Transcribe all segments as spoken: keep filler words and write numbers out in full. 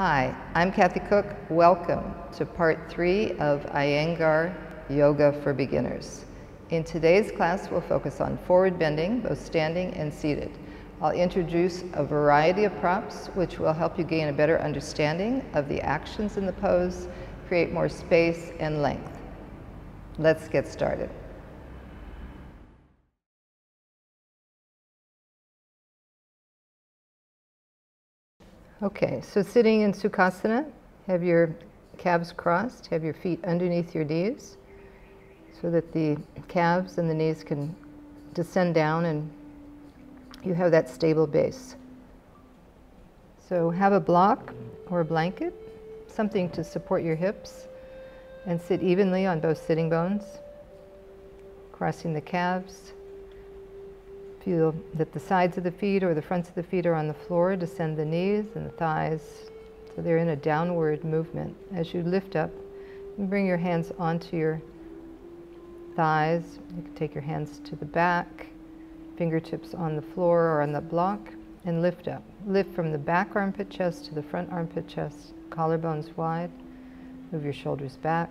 Hi, I'm Kathy Cook. Welcome to part three of Iyengar Yoga for Beginners. In today's class, we'll focus on forward bending, both standing and seated. I'll introduce a variety of props, which will help you gain a better understanding of the actions in the pose, create more space and length. Let's get started. Okay, so sitting in Sukhasana, have your calves crossed, have your feet underneath your knees so that the calves and the knees can descend down and you have that stable base. So have a block or a blanket, something to support your hips, and sit evenly on both sitting bones, crossing the calves. Feel that the sides of the feet or the fronts of the feet are on the floor. Descend the knees and the thighs so they're in a downward movement. As you lift up, you bring your hands onto your thighs. You can take your hands to the back, fingertips on the floor or on the block, and lift up. Lift from the back armpit chest to the front armpit chest, collarbones wide. Move your shoulders back.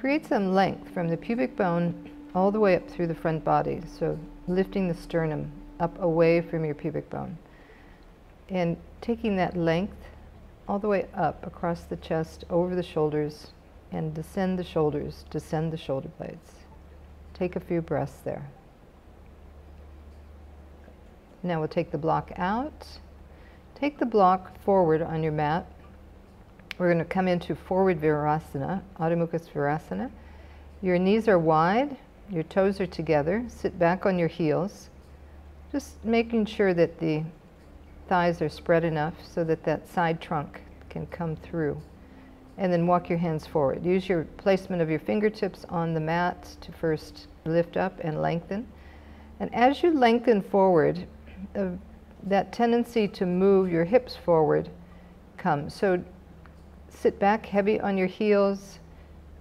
Create some length from the pubic bone all the way up through the front body. So lifting the sternum up away from your pubic bone and taking that length all the way up across the chest, over the shoulders, and descend the shoulders, descend the shoulder blades. Take a few breaths there. Now we'll take the block out. Take the block forward on your mat. We're going to come into forward Virasana, Adho Mukha Virasana. Your knees are wide. Your toes are together. Sit back on your heels, just making sure that the thighs are spread enough so that that side trunk can come through. And then walk your hands forward. Use your placement of your fingertips on the mat to first lift up and lengthen. And as you lengthen forward, uh, that tendency to move your hips forward comes. So sit back heavy on your heels.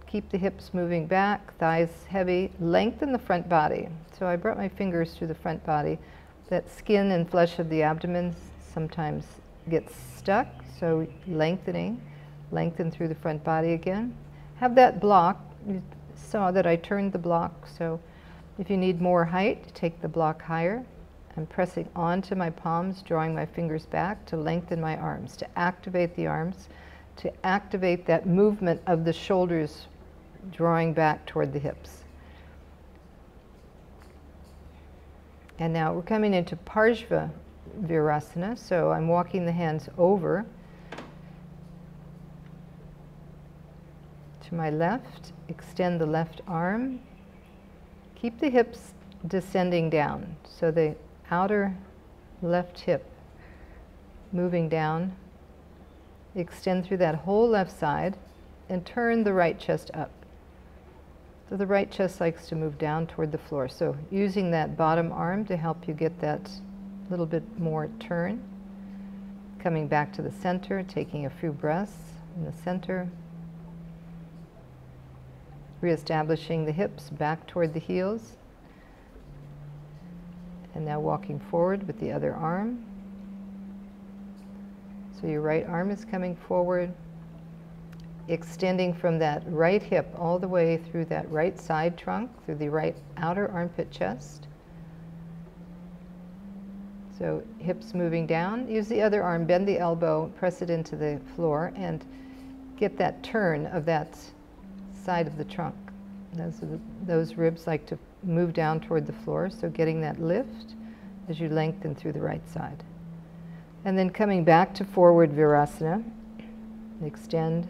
Keep the hips moving back, thighs heavy, lengthen the front body. So I brought my fingers through the front body. That skin and flesh of the abdomen sometimes gets stuck, so lengthening. Lengthen through the front body again. Have that block. You saw that I turned the block, so if you need more height, take the block higher. I'm pressing onto my palms, drawing my fingers back to lengthen my arms, to activate the arms, to activate that movement of the shoulders drawing back toward the hips. And now we're coming into Parsva Virasana, so I'm walking the hands over to my left, extend the left arm, keep the hips descending down, so the outer left hip moving down, extend through that whole left side, and turn the right chest up. So the right chest likes to move down toward the floor. So using that bottom arm to help you get that little bit more turn. Coming back to the center, taking a few breaths in the center. Reestablishing the hips back toward the heels. And now walking forward with the other arm. So your right arm is coming forward, extending from that right hip all the way through that right side trunk, through the right outer armpit chest. So hips moving down. Use the other arm, bend the elbow, press it into the floor, and get that turn of that side of the trunk. Those, are the, those ribs like to move down toward the floor, so getting that lift as you lengthen through the right side. And then coming back to forward Virasana, extend.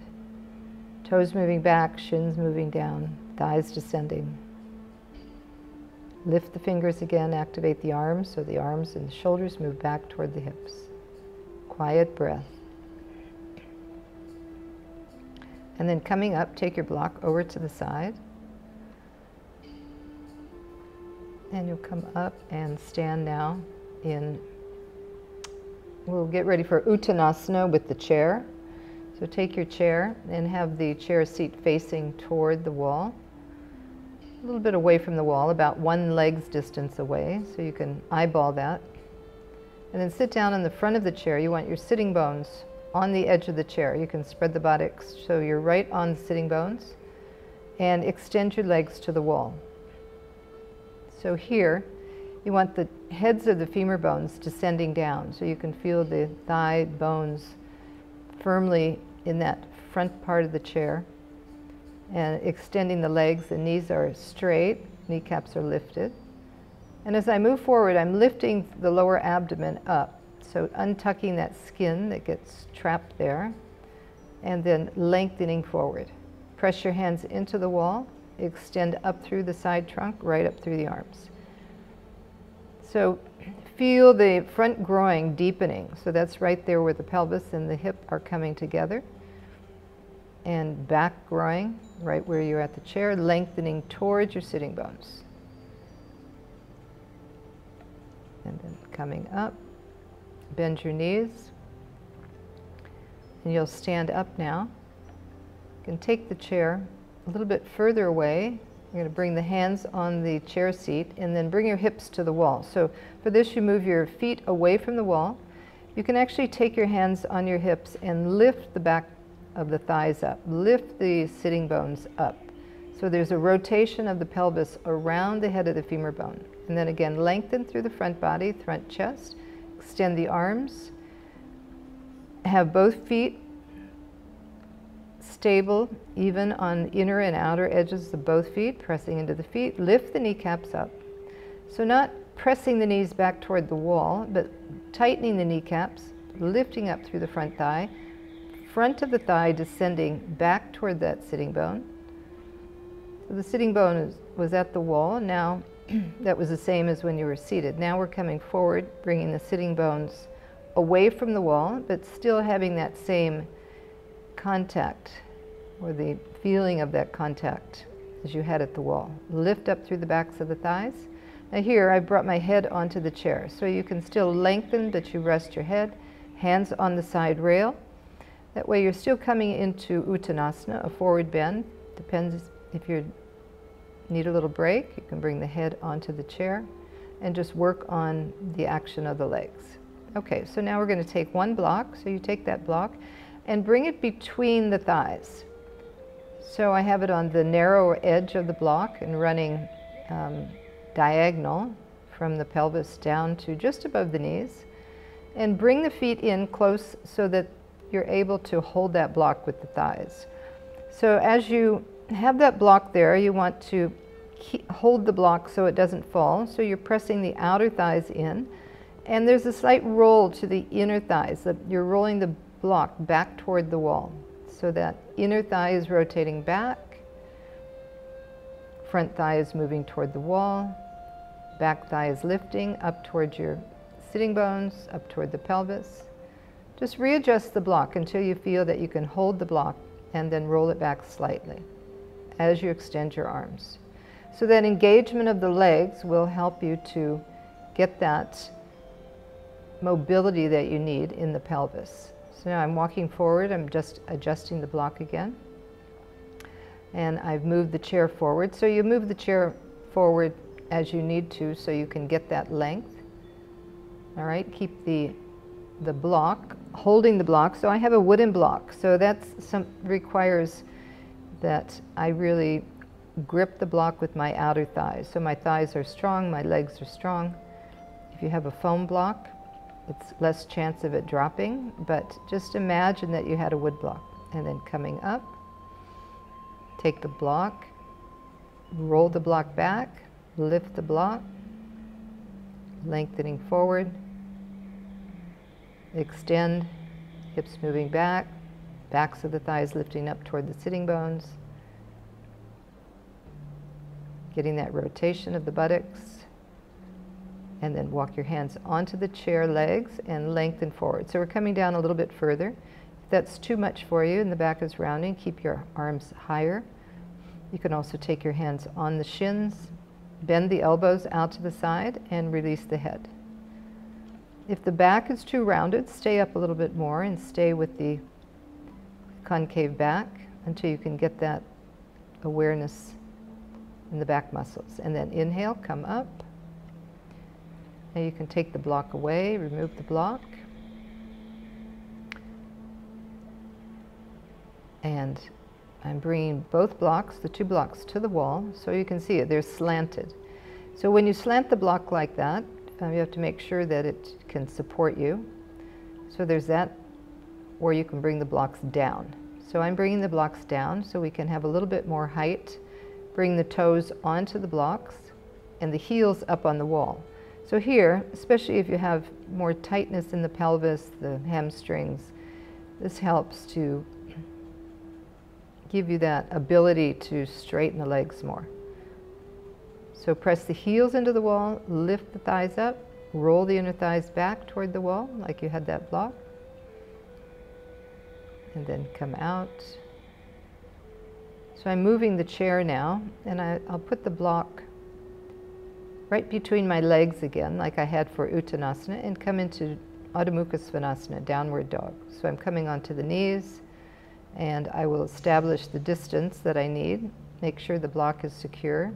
Toes moving back, shins moving down, thighs descending. Lift the fingers again, activate the arms, so the arms and the shoulders move back toward the hips. Quiet breath. And then coming up, take your block over to the side. And you'll come up and stand now in, we'll get ready for Uttanasana with the chair. So take your chair and have the chair seat facing toward the wall, a little bit away from the wall, about one leg's distance away, so you can eyeball that. And then sit down in the front of the chair. You want your sitting bones on the edge of the chair. You can spread the body so you're right on the sitting bones, and extend your legs to the wall. So here, you want the heads of the femur bones descending down, so you can feel the thigh bones firmly in that front part of the chair, and extending the legs. The knees are straight, kneecaps are lifted. And as I move forward, I'm lifting the lower abdomen up, so untucking that skin that gets trapped there, and then lengthening forward. Press your hands into the wall, extend up through the side trunk, right up through the arms. So feel the front groin deepening, so that's right there where the pelvis and the hip are coming together. And back groin, right where you're at the chair, lengthening towards your sitting bones. And then coming up, bend your knees, and you'll stand up now. You can take the chair a little bit further away. You're going to bring the hands on the chair seat, and then bring your hips to the wall. So for this, you move your feet away from the wall. You can actually take your hands on your hips and lift the back of the thighs up, lift the sitting bones up. So there's a rotation of the pelvis around the head of the femur bone. And then again, lengthen through the front body, front chest, extend the arms, have both feet stable, even on inner and outer edges of both feet, pressing into the feet, lift the kneecaps up. So not pressing the knees back toward the wall, but tightening the kneecaps, lifting up through the front thigh, front of the thigh descending back toward that sitting bone. So the sitting bone is, was at the wall. Now that was the same as when you were seated. Now we're coming forward, bringing the sitting bones away from the wall, but still having that same contact, or the feeling of that contact as you had at the wall. Lift up through the backs of the thighs. Now here I've brought my head onto the chair, so you can still lengthen, but you rest your head, hands on the side rail. That way you're still coming into Uttanasana, a forward bend. Depends if you need a little break, you can bring the head onto the chair and just work on the action of the legs. Okay, so now we're going to take one block. So you take that block and bring it between the thighs. So I have it on the narrower edge of the block and running um, diagonal from the pelvis down to just above the knees. And bring the feet in close so that you're able to hold that block with the thighs. So as you have that block there, you want to keep, hold the block so it doesn't fall. So you're pressing the outer thighs in, and there's a slight roll to the inner thighs. That you're rolling the block back toward the wall. So that inner thigh is rotating back, front thigh is moving toward the wall, back thigh is lifting up towards your sitting bones, up toward the pelvis. Just readjust the block until you feel that you can hold the block, and then roll it back slightly as you extend your arms. So that engagement of the legs will help you to get that mobility that you need in the pelvis. So now I'm walking forward, I'm just adjusting the block again. And I've moved the chair forward. So you move the chair forward as you need to so you can get that length. All right, keep the, the block, holding the block. So I have a wooden block, so that's some requires that I really grip the block with my outer thighs. So my thighs are strong, my legs are strong. If you have a foam block, it's less chance of it dropping, but just imagine that you had a wood block. And then coming up, take the block, roll the block back, lift the block, lengthening forward, extend, hips moving back, backs of the thighs lifting up toward the sitting bones, getting that rotation of the buttocks. And then walk your hands onto the chair legs and lengthen forward. So we're coming down a little bit further. If that's too much for you and the back is rounding, keep your arms higher. You can also take your hands on the shins, bend the elbows out to the side, and release the head. If the back is too rounded, stay up a little bit more and stay with the concave back until you can get that awareness in the back muscles. And then inhale, come up. Now you can take the block away, remove the block, And I'm bringing both blocks, the two blocks, to the wall, so you can see it, they're slanted. So when you slant the block like that, um, you have to make sure that it can support you. So there's that, or you can bring the blocks down. So I'm bringing the blocks down so we can have a little bit more height. Bring the toes onto the blocks and the heels up on the wall. So here, especially if you have more tightness in the pelvis, the hamstrings, this helps to give you that ability to straighten the legs more. So press the heels into the wall, lift the thighs up, roll the inner thighs back toward the wall like you had that block, and then come out. So I'm moving the chair now, and I, I'll put the block right between my legs again, like I had for Uttanasana, and come into Adho Mukha Svanasana, downward dog. So I'm coming onto the knees, and I will establish the distance that I need, make sure the block is secure.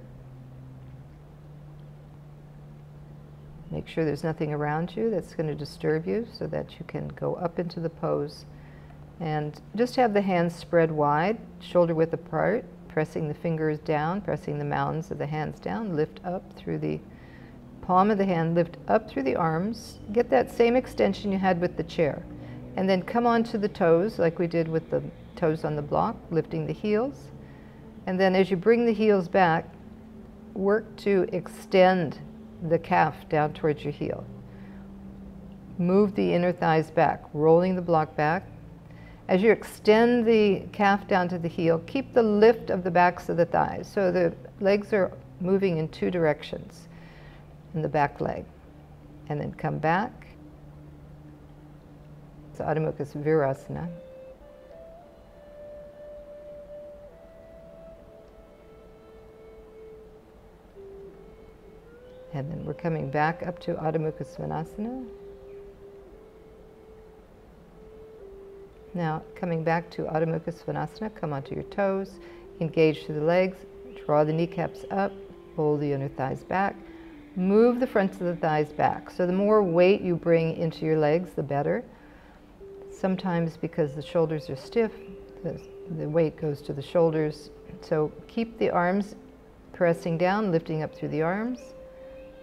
Make sure there's nothing around you that's going to disturb you so that you can go up into the pose. And just have the hands spread wide, shoulder width apart, pressing the fingers down, pressing the mounds of the hands down, lift up through the palm of the hand, lift up through the arms, get that same extension you had with the chair. And then come onto the toes like we did with the toes on the block, lifting the heels. And then as you bring the heels back, work to extend the calf down towards your heel. Move the inner thighs back, rolling the block back. As you extend the calf down to the heel, keep the lift of the backs of the thighs. So the legs are moving in two directions in the back leg. And then come back. So Adho Mukha Virasana. And then we're coming back up to Adho Mukha Svanasana. Now, coming back to Adho Mukha Svanasana, come onto your toes, engage through the legs, draw the kneecaps up, roll the inner thighs back, move the fronts of the thighs back. So the more weight you bring into your legs, the better. Sometimes because the shoulders are stiff, the, the weight goes to the shoulders. So keep the arms pressing down, lifting up through the arms,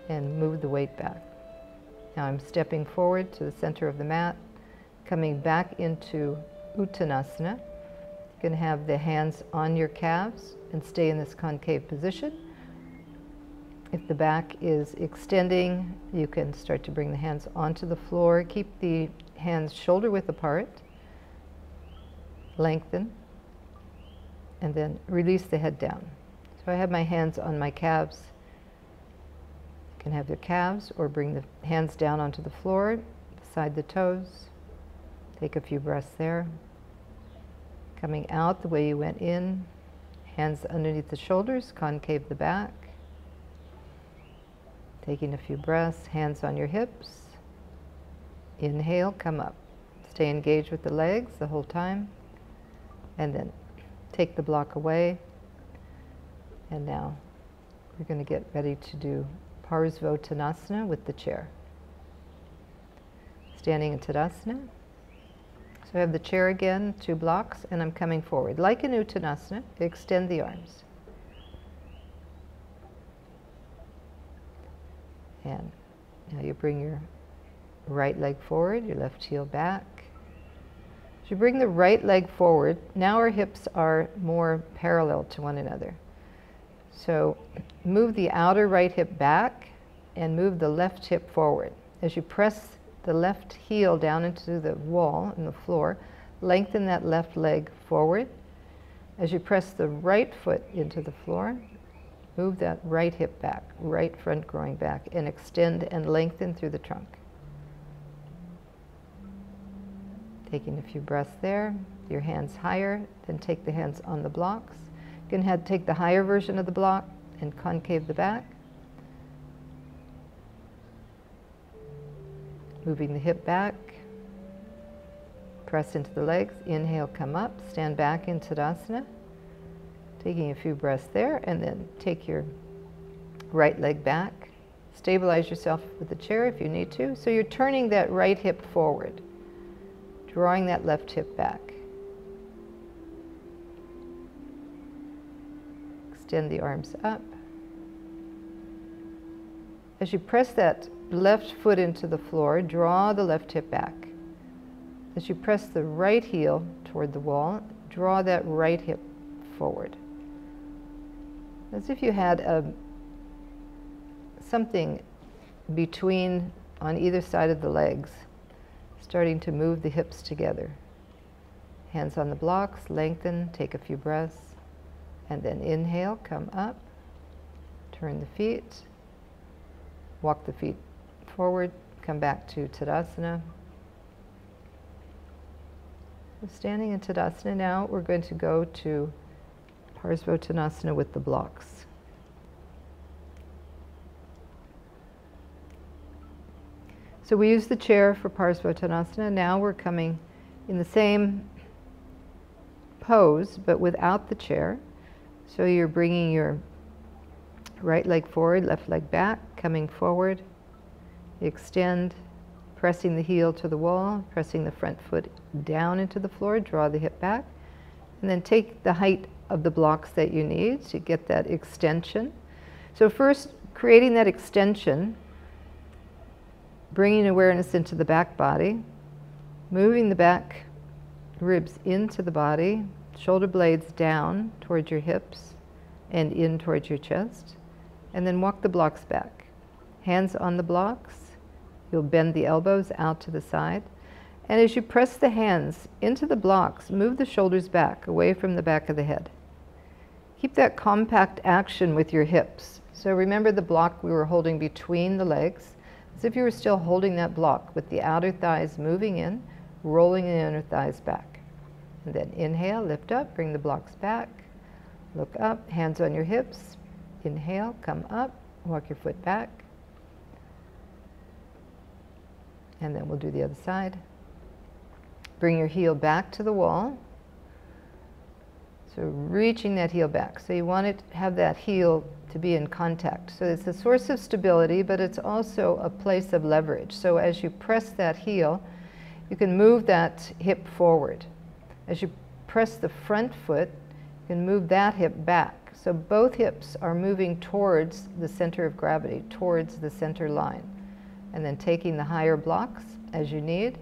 and move the weight back. Now I'm stepping forward to the center of the mat. Coming back into Uttanasana, you can have the hands on your calves and stay in this concave position. If the back is extending, you can start to bring the hands onto the floor. Keep the hands shoulder width apart, lengthen, and then release the head down. So I have my hands on my calves. You can have your calves or bring the hands down onto the floor, beside the toes. Take a few breaths there. Coming out the way you went in, hands underneath the shoulders, concave the back. Taking a few breaths, hands on your hips. Inhale, come up. Stay engaged with the legs the whole time. And then take the block away. And now we're going to get ready to do Parsvottanasana with the chair. Standing in Tadasana. So I have the chair again, two blocks, and I'm coming forward. Like in Uttanasana, extend the arms. And now you bring your right leg forward, your left heel back. As you bring the right leg forward, now our hips are more parallel to one another. So move the outer right hip back and move the left hip forward. As you press the left heel down into the wall and the floor, lengthen that left leg forward. As you press the right foot into the floor, move that right hip back, right front groin back, and extend and lengthen through the trunk. Taking a few breaths there, your hands higher, then take the hands on the blocks. You can have, take the higher version of the block and concave the back. Moving the hip back, press into the legs, inhale, come up, stand back in Tadasana, taking a few breaths there, and then take your right leg back, stabilize yourself with the chair if you need to. So you're turning that right hip forward, drawing that left hip back. extend the arms up. As you press that left foot into the floor, draw the left hip back. As you press the right heel toward the wall, draw that right hip forward. As if you had a, something between on either side of the legs, starting to move the hips together. Hands on the blocks, lengthen, take a few breaths, and then inhale, come up, turn the feet, walk the feet forward, come back to Tadasana. We're standing in Tadasana now. We're going to go to Parsvottanasana with the blocks. So we use the chair for Parsvottanasana. Now we're coming in the same pose, but without the chair. So you're bringing your right leg forward, left leg back, coming forward, extend, pressing the heel to the wall, pressing the front foot down into the floor, draw the hip back, and then take the height of the blocks that you need to get that extension. So first, creating that extension, bringing awareness into the back body, moving the back ribs into the body, shoulder blades down towards your hips and in towards your chest, and then walk the blocks back. Hands on the blocks, you'll bend the elbows out to the side, and as you press the hands into the blocks, move the shoulders back, away from the back of the head. Keep that compact action with your hips. So remember the block we were holding between the legs, as if you were still holding that block with the outer thighs moving in, rolling the inner thighs back. And then inhale, lift up, bring the blocks back, look up, hands on your hips, inhale, come up, walk your foot back, and then we'll do the other side. Bring your heel back to the wall, so reaching that heel back. So you want it to have that heel to be in contact. So it's a source of stability, but it's also a place of leverage. So as you press that heel, you can move that hip forward. As you press the front foot, you can move that hip back. So both hips are moving towards the center of gravity, towards the center line. And then taking the higher blocks as you need,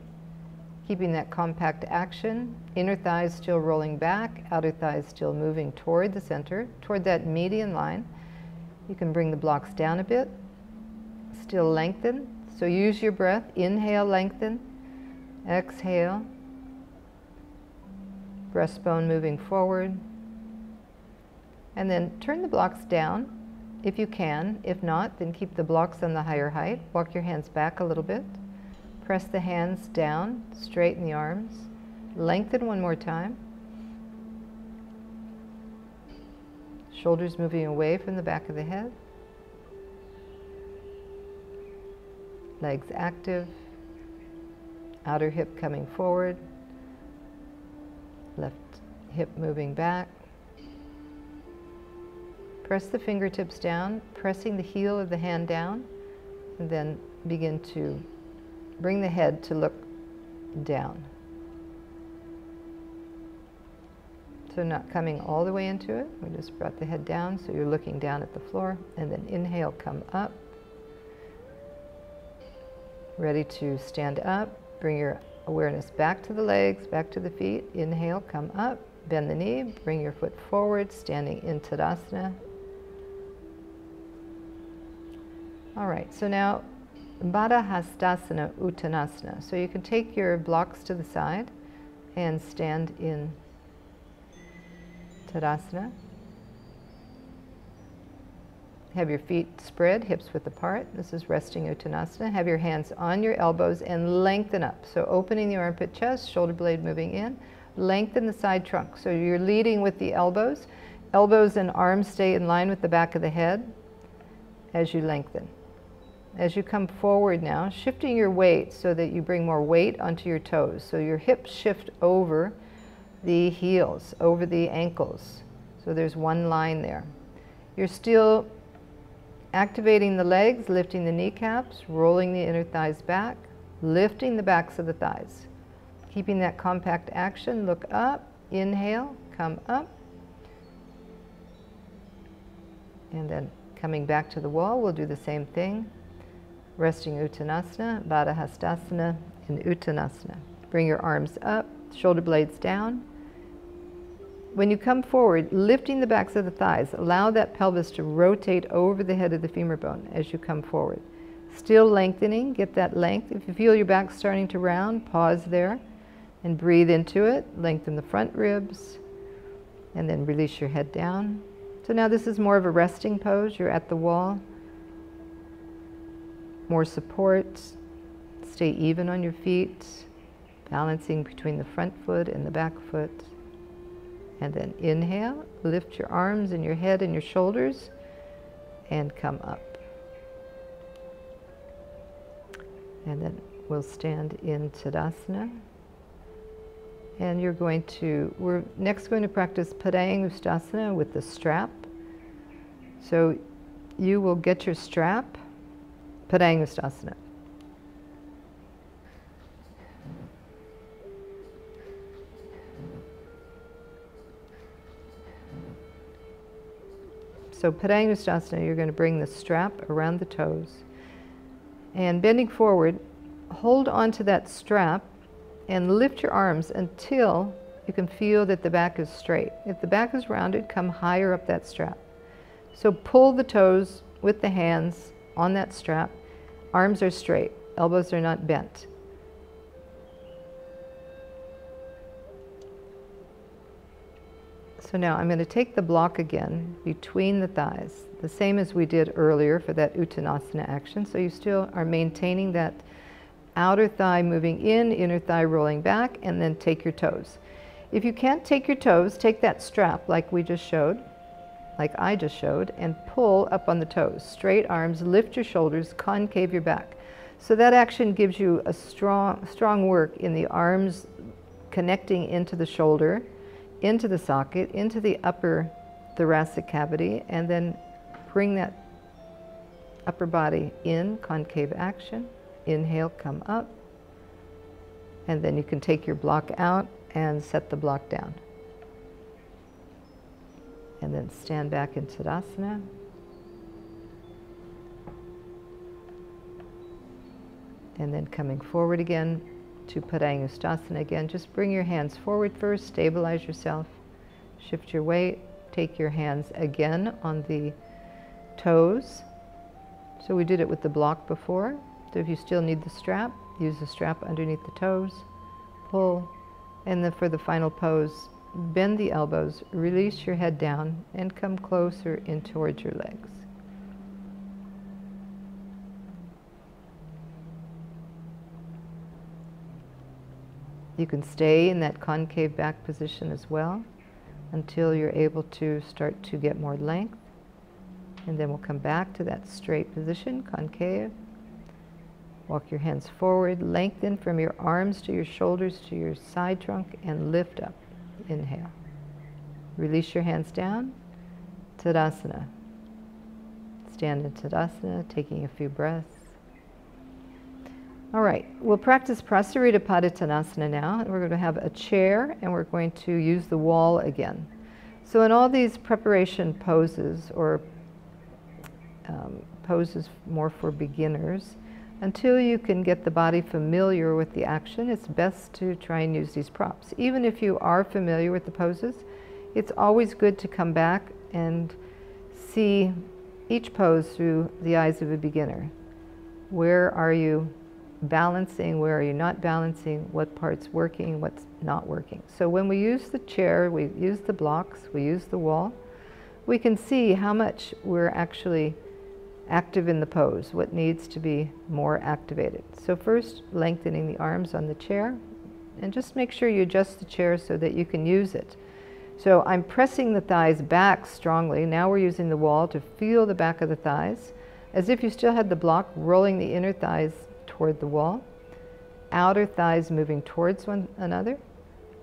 keeping that compact action, inner thighs still rolling back, outer thighs still moving toward the center, toward that median line. You can bring the blocks down a bit, still lengthen. So use your breath, inhale, lengthen, exhale, breastbone moving forward, and then turn the blocks down if you can. If not, then keep the blocks on the higher height. Walk your hands back a little bit. Press the hands down, straighten the arms, lengthen one more time. Shoulders moving away from the back of the head. Legs active, outer hip coming forward, left hip moving back. Press the fingertips down, pressing the heel of the hand down, and then begin to bring the head to look down. So not coming all the way into it, we just brought the head down, so you're looking down at the floor, and then inhale, come up. Ready to stand up, bring your awareness back to the legs, back to the feet, inhale, come up, bend the knee, bring your foot forward, standing in Tadasana. All right, so now Baddha Hastasana, Uttanasana. So you can take your blocks to the side and stand in Tadasana. Have your feet spread, hips width apart. This is resting Uttanasana. Have your hands on your elbows and lengthen up. So opening the armpit chest, shoulder blade moving in. Lengthen the side trunk. So you're leading with the elbows. Elbows and arms stay in line with the back of the head as you lengthen. As you come forward now, shifting your weight so that you bring more weight onto your toes. So your hips shift over the heels, over the ankles. So there's one line there. You're still activating the legs, lifting the kneecaps, rolling the inner thighs back, lifting the backs of the thighs. Keeping that compact action, look up, inhale, come up. And then coming back to the wall, we'll do the same thing. Resting Uttanasana, Baddha Hastasana, and Uttanasana. Bring your arms up, shoulder blades down. When you come forward, lifting the backs of the thighs, allow that pelvis to rotate over the head of the femur bone as you come forward. Still lengthening, get that length. If you feel your back starting to round, pause there and breathe into it. Lengthen the front ribs and then release your head down. So now this is more of a resting pose. You're at the wall. More support. Stay even on your feet, balancing between the front foot and the back foot. And then inhale, lift your arms and your head and your shoulders and come up. And then we'll stand in Tadasana. And you're going to, we're next going to practice Padayang Ustasana with the strap. So you will get your strap, Padayang Ustasana. So Padayang Ustasana, you're going to bring the strap around the toes. And bending forward, hold onto that strap and lift your arms until you can feel that the back is straight. If the back is rounded, come higher up that strap. So pull the toes with the hands on that strap. Arms are straight, elbows are not bent. So now I'm going to take the block again between the thighs, the same as we did earlier for that Uttanasana action. So you still are maintaining that outer thigh moving in, inner thigh rolling back, and then take your toes. If you can't take your toes, take that strap like we just showed, like I just showed, and pull up on the toes. Straight arms, lift your shoulders, concave your back. So that action gives you a strong, strong work in the arms connecting into the shoulder, into the socket, into the upper thoracic cavity, and then bring that upper body in, concave action. Inhale, come up, and then you can take your block out and set the block down. And then stand back in Tadasana. And then coming forward again to Padayang Ustasana again. Just bring your hands forward first, stabilize yourself, shift your weight, take your hands again on the toes. So we did it with the block before. So if you still need the strap, use the strap underneath the toes, pull, and then for the final pose, bend the elbows, release your head down, and come closer in towards your legs. You can stay in that concave back position as well until you're able to start to get more length. And then we'll come back to that straight position, concave. Walk your hands forward, lengthen from your arms to your shoulders to your side trunk, and lift up. Inhale. Release your hands down. Tadasana. Stand in Tadasana, taking a few breaths. All right, we'll practice Prasarita Padottanasana now. We're going to have a chair, and we're going to use the wall again. So in all these preparation poses, or um, poses more for beginners, until you can get the body familiar with the action, it's best to try and use these props. Even if you are familiar with the poses, it's always good to come back and see each pose through the eyes of a beginner. Where are you balancing, where are you not balancing, what part's working, what's not working. So when we use the chair, we use the blocks, we use the wall, we can see how much we're actually active in the pose, what needs to be more activated. So first, lengthening the arms on the chair, and just make sure you adjust the chair so that you can use it. So I'm pressing the thighs back strongly. Now we're using the wall to feel the back of the thighs, as if you still had the block, rolling the inner thighs toward the wall, outer thighs moving towards one another,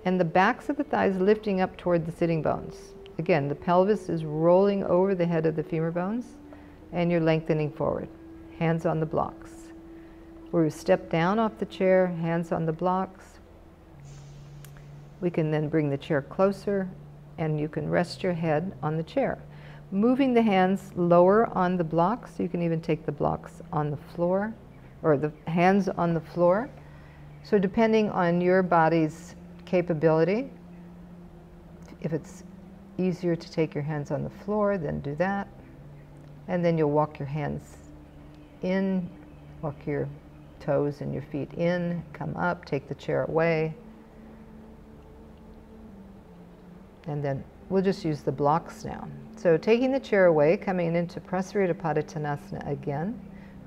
and the backs of the thighs lifting up toward the sitting bones. Again, the pelvis is rolling over the head of the femur bones, and you're lengthening forward. Hands on the blocks. We step down off the chair, hands on the blocks. We can then bring the chair closer, and you can rest your head on the chair. moving the hands lower on the blocks. You can even take the blocks on the floor, or the hands on the floor. So depending on your body's capability, if it's easier to take your hands on the floor, then do that. And then you'll walk your hands in, walk your toes and your feet in, come up, take the chair away. And then we'll just use the blocks now. So taking the chair away, coming into Prasarita Padottanasana again.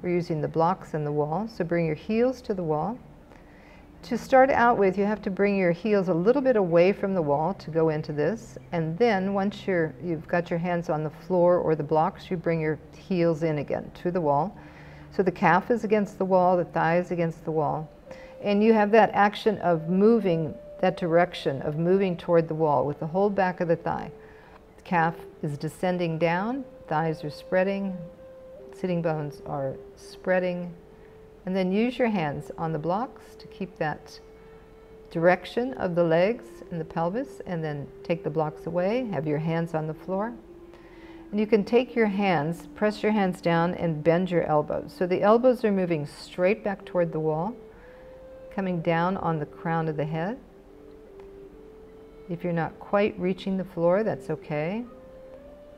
We're using the blocks and the wall. So bring your heels to the wall. To start out with, you have to bring your heels a little bit away from the wall to go into this. And then once you're, you've got your hands on the floor or the blocks, you bring your heels in again to the wall. So the calf is against the wall, the thigh is against the wall. And you have that action of moving, that direction of moving toward the wall with the whole back of the thigh. The calf is descending down, thighs are spreading, sitting bones are spreading. And then use your hands on the blocks to keep that direction of the legs and the pelvis, and then take the blocks away, have your hands on the floor. And you can take your hands, press your hands down and bend your elbows. So the elbows are moving straight back toward the wall, coming down on the crown of the head. If you're not quite reaching the floor, that's okay.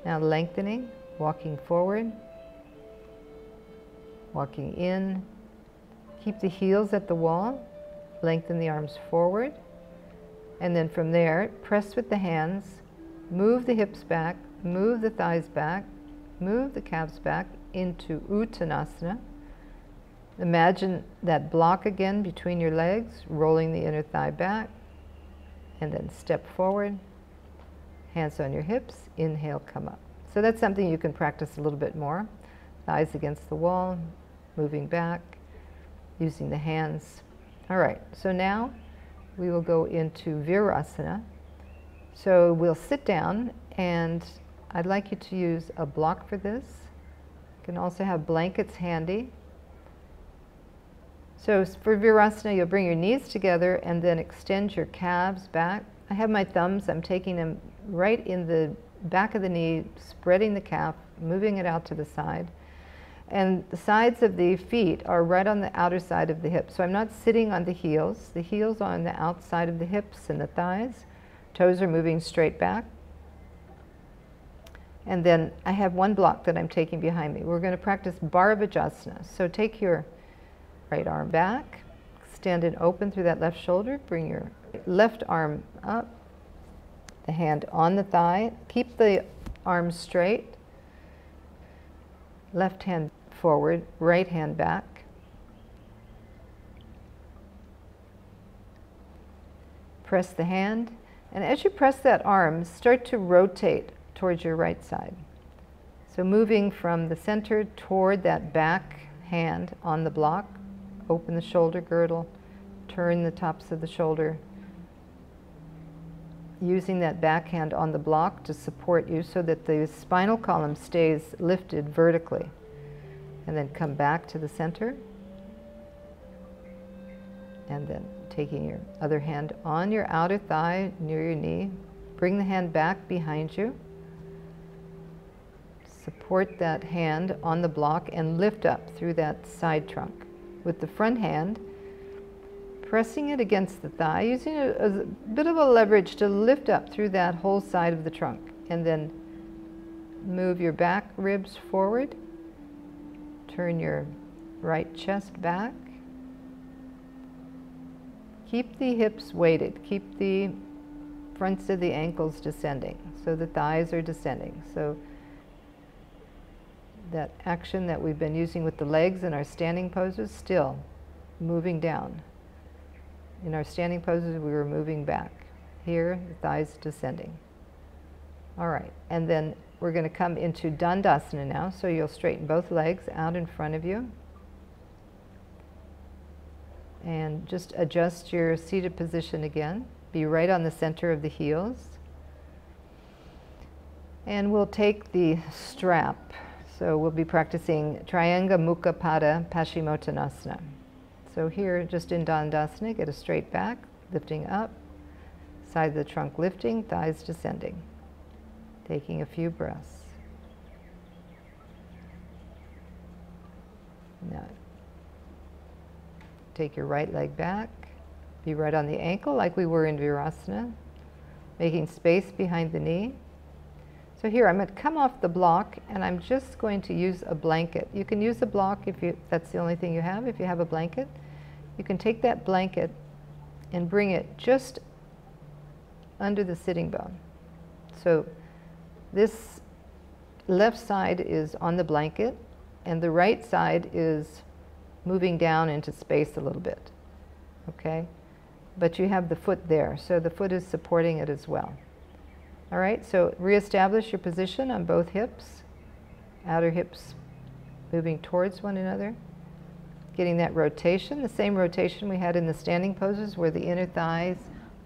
Now lengthening, walking forward, walking in. Keep the heels at the wall, lengthen the arms forward, and then from there, press with the hands, move the hips back, move the thighs back, move the calves back into Uttanasana. Imagine that block again between your legs, rolling the inner thigh back, and then step forward, hands on your hips, inhale, come up. So that's something you can practice a little bit more. Thighs against the wall, moving back, using the hands. All right, so now we will go into Virasana. So we'll sit down, and I'd like you to use a block for this. You can also have blankets handy. So for Virasana, you'll bring your knees together and then extend your calves back. I have my thumbs, I'm taking them right in the back of the knee, spreading the calf, moving it out to the side. And the sides of the feet are right on the outer side of the hips. So I'm not sitting on the heels. The heels are on the outside of the hips and the thighs. Toes are moving straight back. And then I have one block that I'm taking behind me. We're going to practice Bharadvajasana. So take your right arm back, extend and open through that left shoulder. Bring your left arm up, the hand on the thigh. Keep the arm straight. Left hand forward, right hand back. Press the hand, and as you press that arm, start to rotate towards your right side. So moving from the center toward that back hand on the block, open the shoulder girdle, turn the tops of the shoulder, using that backhand on the block to support you so that the spinal column stays lifted vertically. And then come back to the center. And then taking your other hand on your outer thigh near your knee, bring the hand back behind you. Support that hand on the block and lift up through that side trunk. With the front hand, pressing it against the thigh, using a, a bit of a leverage to lift up through that whole side of the trunk, and then move your back ribs forward, turn your right chest back, keep the hips weighted, keep the fronts of the ankles descending, so the thighs are descending. So that action that we've been using with the legs in our standing poses, still moving down. In our standing poses, we were moving back. Here, the thighs descending. All right, and then we're going to come into Dandasana now, so you'll straighten both legs out in front of you. And just adjust your seated position again. Be right on the center of the heels. And we'll take the strap. So we'll be practicing Trianga Mukha Pada Paschimottanasana. So here, just in Dandasana, get a straight back, lifting up, side of the trunk lifting, thighs descending, taking a few breaths. Now, take your right leg back. Be right on the ankle like we were in Virasana, making space behind the knee. So here I'm going to come off the block and I'm just going to use a blanket. You can use a block if you, that's the only thing you have. If you have a blanket, you can take that blanket and bring it just under the sitting bone. So this left side is on the blanket and the right side is moving down into space a little bit, okay? But you have the foot there, so the foot is supporting it as well. All right, so reestablish your position on both hips, outer hips moving towards one another, getting that rotation, the same rotation we had in the standing poses where the inner thighs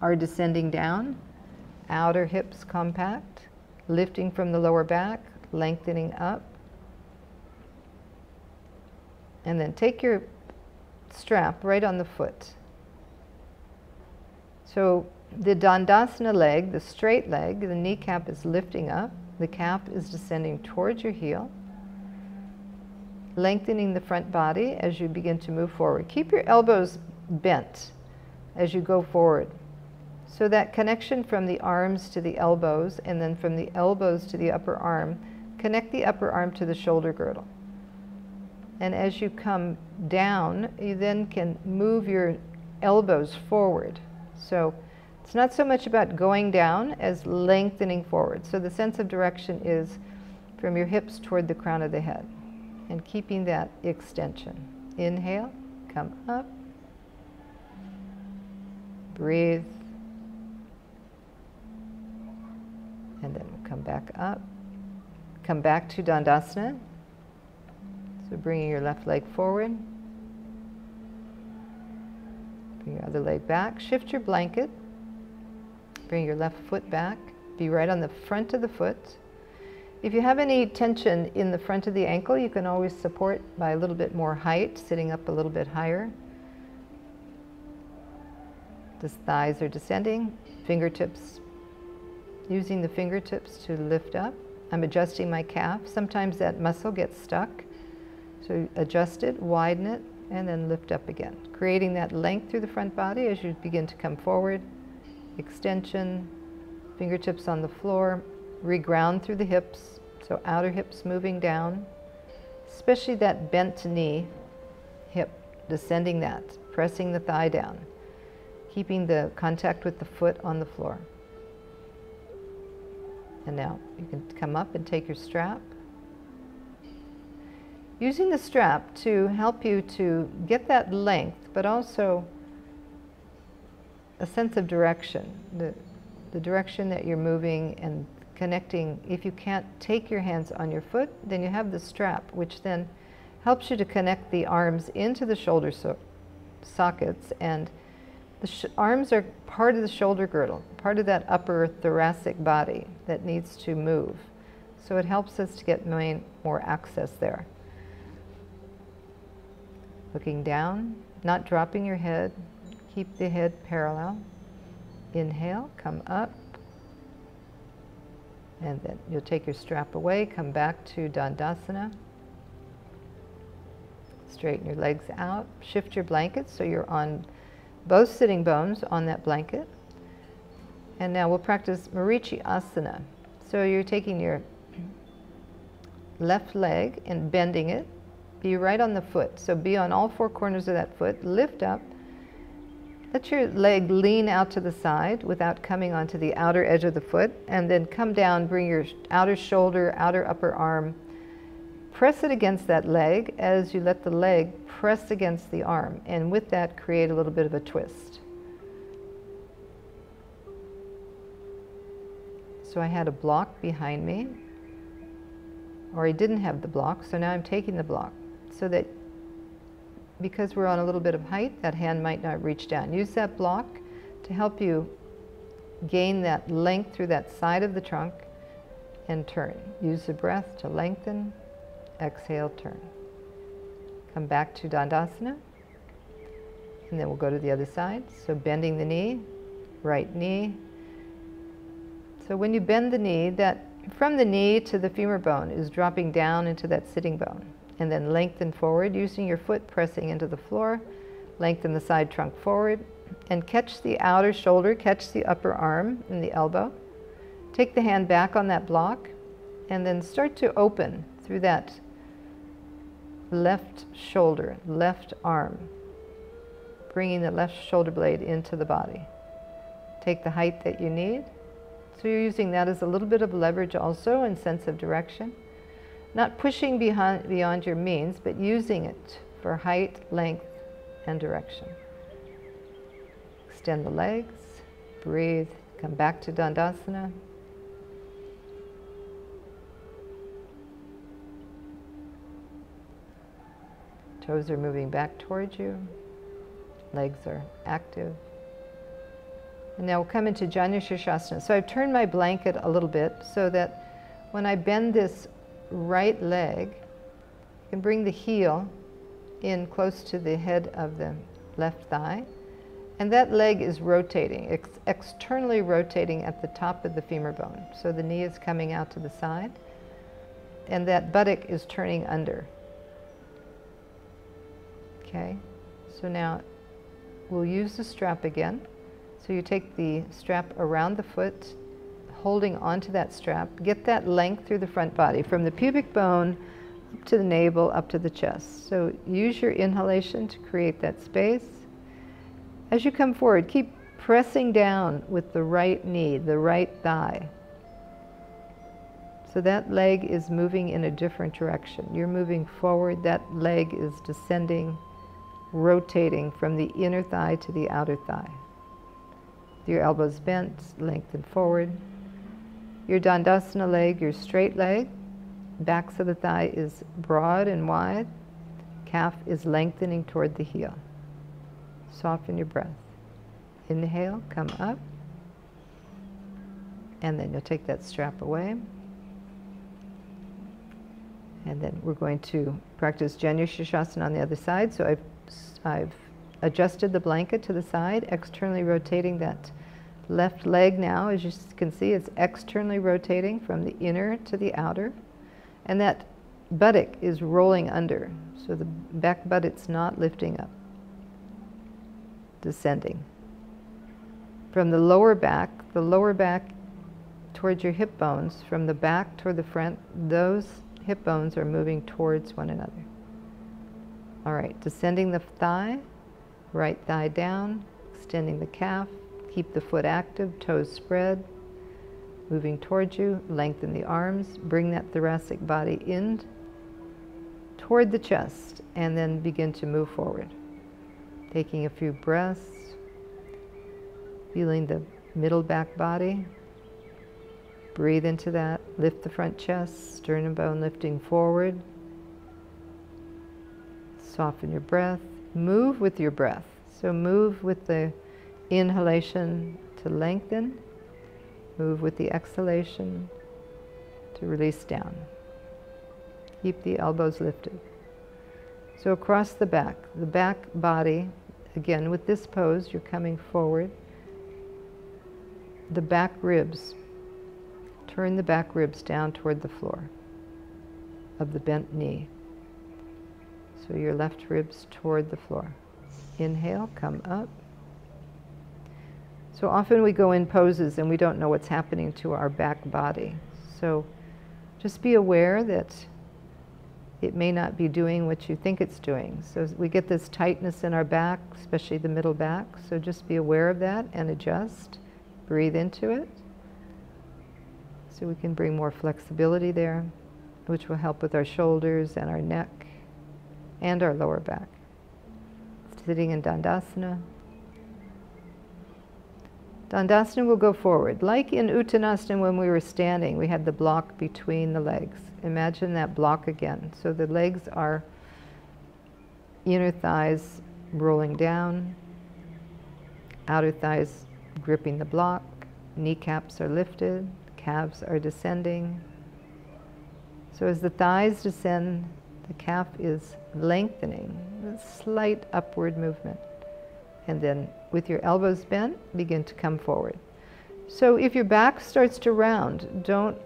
are descending down, outer hips compact, lifting from the lower back, lengthening up. And then take your strap right on the foot. So the Dandasana leg, the straight leg, the kneecap is lifting up, the calf is descending towards your heel, lengthening the front body as you begin to move forward. Keep your elbows bent as you go forward. So that connection from the arms to the elbows and then from the elbows to the upper arm, connect the upper arm to the shoulder girdle. And as you come down, you then can move your elbows forward. So it's not so much about going down as lengthening forward. So the sense of direction is from your hips toward the crown of the head and keeping that extension. Inhale, come up, breathe, and then we'll come back up. Come back to Dandasana. So bringing your left leg forward, bring your other leg back, shift your blanket, bring your left foot back, be right on the front of the foot. If you have any tension in the front of the ankle, you can always support by a little bit more height, sitting up a little bit higher. The thighs are descending, fingertips, using the fingertips to lift up. I'm adjusting my calf. Sometimes that muscle gets stuck. So adjust it, widen it, and then lift up again. Creating that length through the front body as you begin to come forward. Extension, fingertips on the floor, reground through the hips, so outer hips moving down, especially that bent knee, hip, descending that, pressing the thigh down, keeping the contact with the foot on the floor. And now you can come up and take your strap. Using the strap to help you to get that length, but also a sense of direction, the, the direction that you're moving and connecting. If you can't take your hands on your foot, then you have the strap, which then helps you to connect the arms into the shoulder so sockets. And the sh arms are part of the shoulder girdle, part of that upper thoracic body that needs to move. So it helps us to get main, more access there. Looking down, not dropping your head, keep the head parallel. Inhale, come up, and then you'll take your strap away, come back to Dandasana. Straighten your legs out, shift your blanket so you're on both sitting bones on that blanket. And now we'll practice Marichyasana. So you're taking your left leg and bending it. Be right on the foot, so be on all four corners of that foot, lift up, let your leg lean out to the side without coming onto the outer edge of the foot, and then come down, bring your outer shoulder, outer upper arm, press it against that leg as you let the leg press against the arm, and with that create a little bit of a twist. So I had a block behind me, or I didn't have the block, so now I'm taking the block. So that because we're on a little bit of height, that hand might not reach down. Use that block to help you gain that length through that side of the trunk and turn. Use the breath to lengthen, exhale, turn. Come back to Dandasana, and then we'll go to the other side. So bending the knee, right knee. So when you bend the knee, that from the knee to the femur bone is dropping down into that sitting bone. and then lengthen forward using your foot pressing into the floor. Lengthen the side trunk forward and catch the outer shoulder, catch the upper arm and the elbow. Take the hand back on that block and then start to open through that left shoulder, left arm, bringing the left shoulder blade into the body. Take the height that you need. So you're using that as a little bit of leverage also and sense of direction. Not pushing behind, beyond your means, but using it for height, length, and direction. Extend the legs, breathe, come back to Dandasana. Toes are moving back towards you, legs are active. And now we'll come into Janu Sirsasana. So I've turned my blanket a little bit so that when I bend this right leg, you can bring the heel in close to the head of the left thigh. And that leg is rotating, ex externally rotating at the top of the femur bone. So the knee is coming out to the side and that buttock is turning under. Okay, so now we'll use the strap again. So you take the strap around the foot, holding onto that strap, get that length through the front body, from the pubic bone up to the navel, up to the chest. So use your inhalation to create that space. As you come forward, keep pressing down with the right knee, the right thigh. So that leg is moving in a different direction. You're moving forward, that leg is descending, rotating from the inner thigh to the outer thigh. Your elbows bent, lengthen forward. Your Dandasana leg, your straight leg, backs of the thigh is broad and wide. Calf is lengthening toward the heel. Soften your breath. Inhale, come up. And then you'll take that strap away. And then we're going to practice Janu Sirsasana on the other side. So I've, I've adjusted the blanket to the side, externally rotating that left leg now. As you can see, it's externally rotating from the inner to the outer. And that buttock is rolling under. So the back buttock's not lifting up. Descending. From the lower back, the lower back towards your hip bones, from the back toward the front, those hip bones are moving towards one another. All right, descending the thigh, right thigh down, extending the calf, keep the foot active, toes spread, moving towards you, lengthen the arms, bring that thoracic body in toward the chest, and then begin to move forward. Taking a few breaths, feeling the middle back body. Breathe into that, lift the front chest, sternum bone lifting forward. Soften your breath. Move with your breath. So move with the inhalation to lengthen. Move with the exhalation to release down. Keep the elbows lifted. So across the back, the back body, again with this pose, you're coming forward. The back ribs, turn the back ribs down toward the floor of the bent knee. So your left ribs toward the floor. Inhale, come up. So often we go in poses and we don't know what's happening to our back body. So just be aware that it may not be doing what you think it's doing. So we get this tightness in our back, especially the middle back. So just be aware of that and adjust. Breathe into it. So we can bring more flexibility there, which will help with our shoulders and our neck and our lower back. Sitting in Dandasana. Dandasana will go forward. Like in Uttanasana when we were standing, we had the block between the legs. Imagine that block again. So the legs are inner thighs rolling down, outer thighs gripping the block, kneecaps are lifted, calves are descending. So as the thighs descend, the calf is lengthening, a slight upward movement. And then with your elbows bent, begin to come forward. So if your back starts to round, don't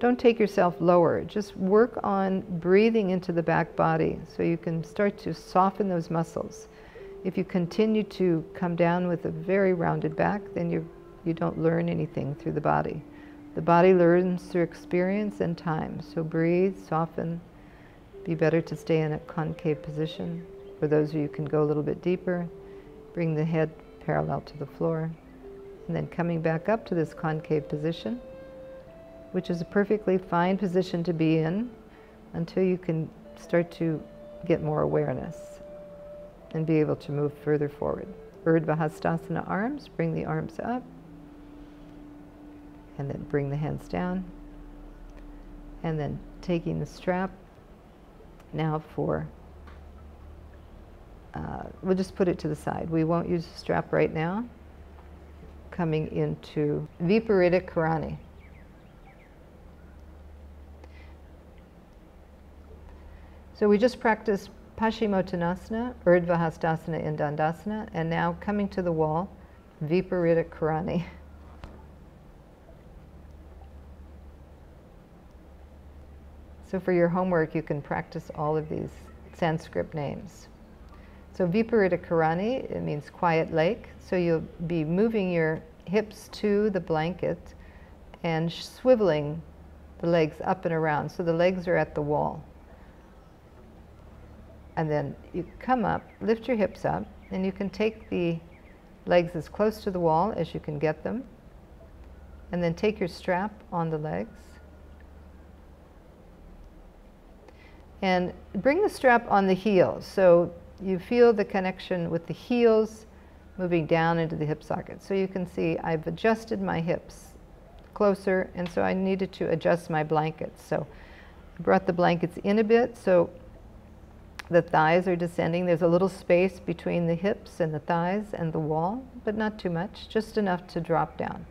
Don't take yourself lower. Just work on breathing into the back body so you can start to soften those muscles. If you continue to come down with a very rounded back, then you you don't learn anything through the body. The body learns through experience and time. So breathe, soften. Be better to stay in a concave position. For those of you who can go a little bit deeper, bring the head parallel to the floor. And then coming back up to this concave position, which is a perfectly fine position to be in until you can start to get more awareness and be able to move further forward. Urdhva Hastasana arms, bring the arms up and then bring the hands down. And then taking the strap now for, uh, we'll just put it to the side. We won't use the strap right now. Coming into Viparita Karani. So we just practiced Paschimottanasana, Urdhva Hastasana and Dandasana, and now coming to the wall, Viparita Karani. So for your homework, you can practice all of these Sanskrit names. So Viparita Karani, it means quiet lake. So you'll be moving your hips to the blanket and swiveling the legs up and around. So the legs are at the wall. And then you come up, lift your hips up, and you can take the legs as close to the wall as you can get them. And then take your strap on the legs. And bring the strap on the heels. So you feel the connection with the heels moving down into the hip socket. So you can see I've adjusted my hips closer, and so I needed to adjust my blankets. So I brought the blankets in a bit. So the thighs are descending. There's a little space between the hips and the thighs and the wall, but not too much, just enough to drop down.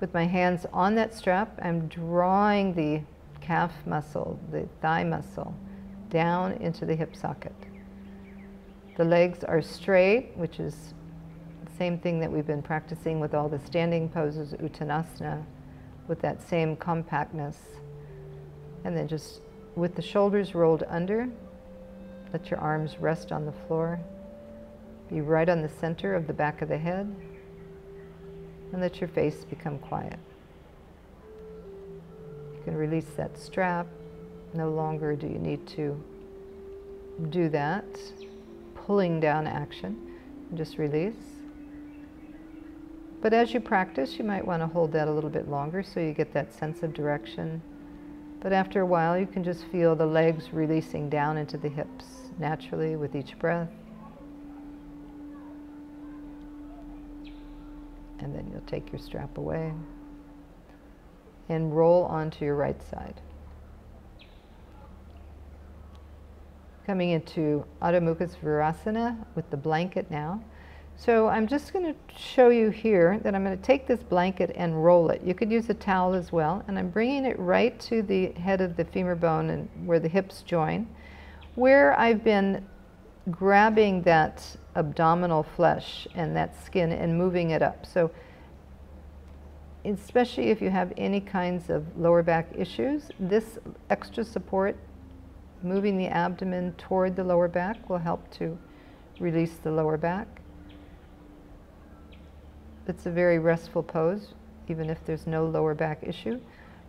With my hands on that strap, I'm drawing the calf muscle, the thigh muscle, down into the hip socket. The legs are straight, which is the same thing that we've been practicing with all the standing poses, Uttanasana, with that same compactness. And then just with the shoulders rolled under, let your arms rest on the floor. Be right on the center of the back of the head. And let your face become quiet. You can release that strap. No longer do you need to do that pulling down action. And just release. But as you practice, you might want to hold that a little bit longer so you get that sense of direction. But after a while, you can just feel the legs releasing down into the hips naturally with each breath. And then you'll take your strap away and roll onto your right side. Coming into Adho Mukha Virasana with the blanket now. So I'm just going to show you here that I'm going to take this blanket and roll it. You could use a towel as well, and I'm bringing it right to the head of the femur bone and where the hips join, where I've been grabbing that abdominal flesh and that skin and moving it up. So especially if you have any kinds of lower back issues, this extra support, moving the abdomen toward the lower back, will help to release the lower back. It's a very restful pose, even if there's no lower back issue.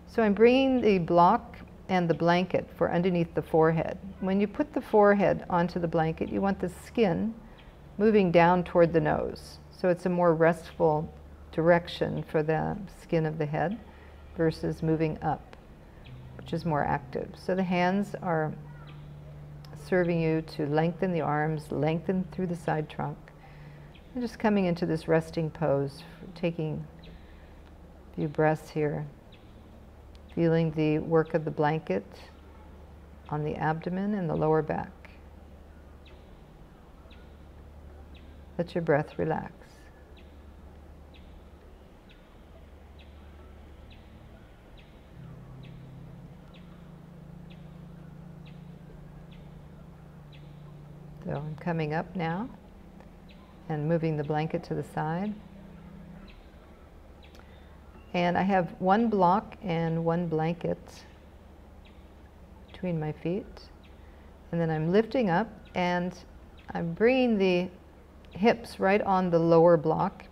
So I'm bringing the block and the blanket for underneath the forehead. When you put the forehead onto the blanket, you want the skin moving down toward the nose. So it's a more restful direction for the skin of the head versus moving up, which is more active. So the hands are serving you to lengthen the arms, lengthen through the side trunk. And just coming into this resting pose, taking a few breaths here, feeling the work of the blanket on the abdomen and the lower back. Let your breath relax. So I'm coming up now and moving the blanket to the side. And I have one block and one blanket between my feet. And then I'm lifting up and I'm bringing the hips right on the lower block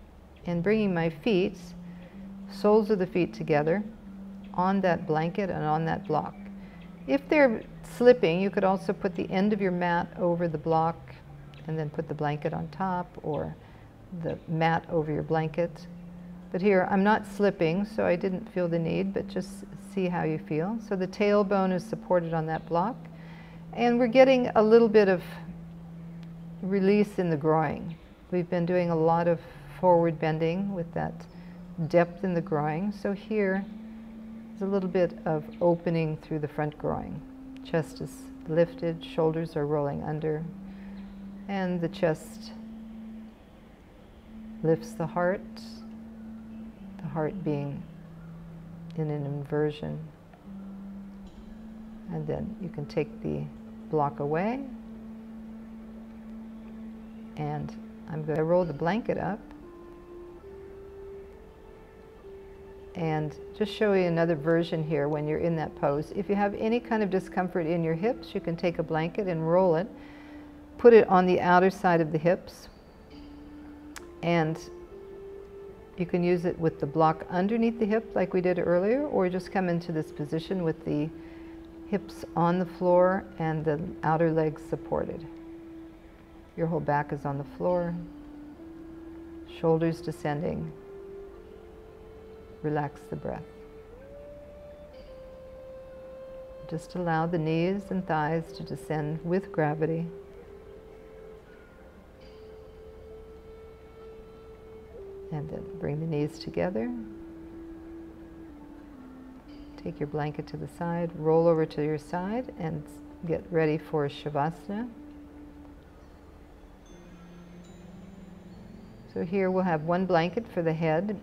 and bringing my feet, soles of the feet together on that blanket and on that block. If they're slipping, you could also put the end of your mat over the block and then put the blanket on top or the mat over your blanket. But here I'm not slipping, so I didn't feel the need, but just see how you feel. So the tailbone is supported on that block. And we're getting a little bit of release in the groin. We've been doing a lot of forward bending with that depth in the groin. So here there's a little bit of opening through the front groin. Chest is lifted, shoulders are rolling under, and the chest lifts the heart, the heart being in an inversion. And then you can take the block away. And I'm going to roll the blanket up. And just show you another version here when you're in that pose. If you have any kind of discomfort in your hips, you can take a blanket and roll it. Put it on the outer side of the hips. And you can use it with the block underneath the hip like we did earlier, or just come into this position with the hips on the floor and the outer legs supported. Your whole back is on the floor, shoulders descending. Relax the breath. Just allow the knees and thighs to descend with gravity. And then bring the knees together. Take your blanket to the side, roll over to your side, and get ready for Shavasana. So here we'll have one blanket for the head.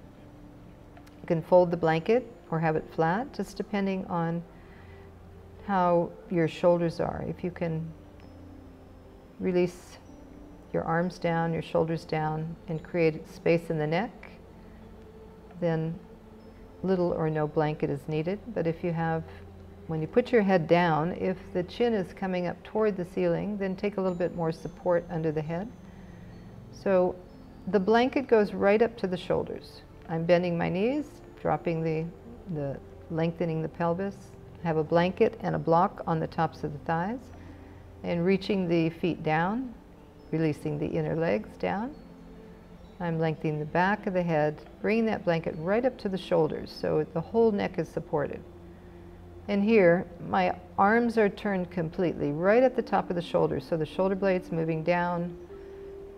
You can fold the blanket or have it flat, just depending on how your shoulders are. If you can release your arms down, your shoulders down, and create space in the neck, then little or no blanket is needed. But if you have, when you put your head down, if the chin is coming up toward the ceiling, then take a little bit more support under the head. So the blanket goes right up to the shoulders. I'm bending my knees, dropping the, the lengthening the pelvis. I have a blanket and a block on the tops of the thighs, and reaching the feet down, releasing the inner legs down. I'm lengthening the back of the head, bringing that blanket right up to the shoulders, so the whole neck is supported. And here, my arms are turned completely, right at the top of the shoulders, so the shoulder blades moving down,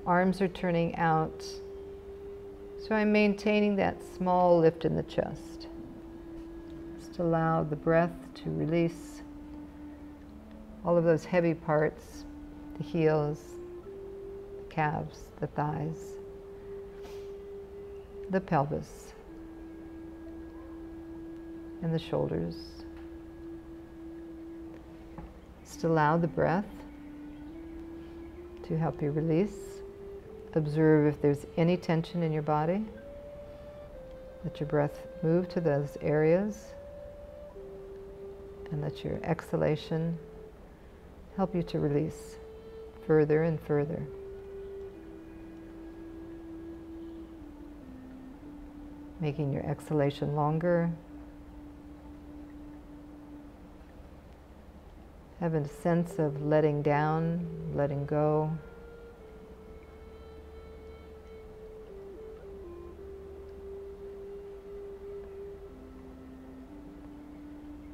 arms are turning out. So I'm maintaining that small lift in the chest. Just allow the breath to release all of those heavy parts, the heels, the calves, the thighs, the pelvis, and the shoulders. Just allow the breath to help you release. Observe if there's any tension in your body. Let your breath move to those areas, and let your exhalation help you to release further and further. Making your exhalation longer. Have a sense of letting down, letting go.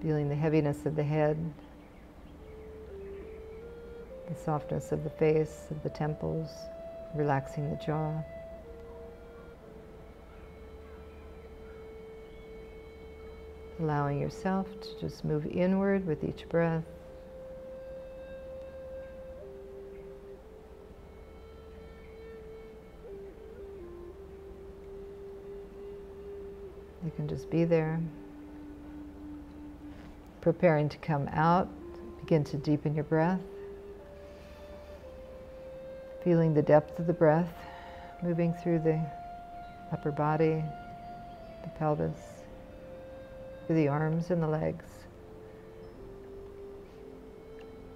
Feeling the heaviness of the head, the softness of the face, of the temples, relaxing the jaw. Allowing yourself to just move inward with each breath. You can just be there. Preparing to come out, begin to deepen your breath. Feeling the depth of the breath, moving through the upper body, the pelvis, through the arms and the legs.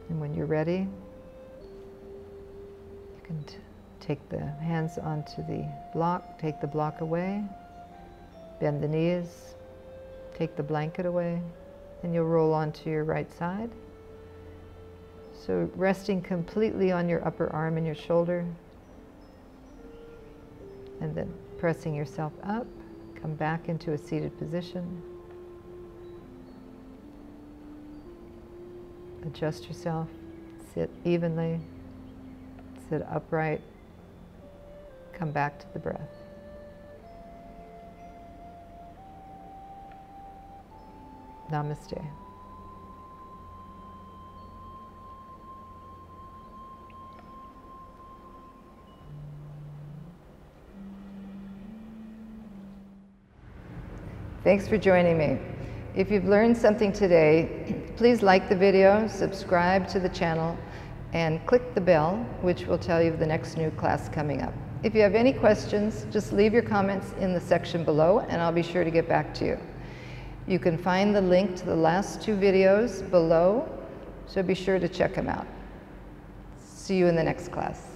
And when you're ready, you can t take the hands onto the block, take the block away, bend the knees, take the blanket away, and you'll roll onto your right side. So resting completely on your upper arm and your shoulder, and then pressing yourself up, come back into a seated position. Adjust yourself, sit evenly, sit upright, come back to the breath. Namaste. Thanks for joining me. If you've learned something today, please like the video, subscribe to the channel, and click the bell, which will tell you of the next new class coming up. If you have any questions, just leave your comments in the section below, and I'll be sure to get back to you. You can find the link to the last two videos below, so be sure to check them out. See you in the next class.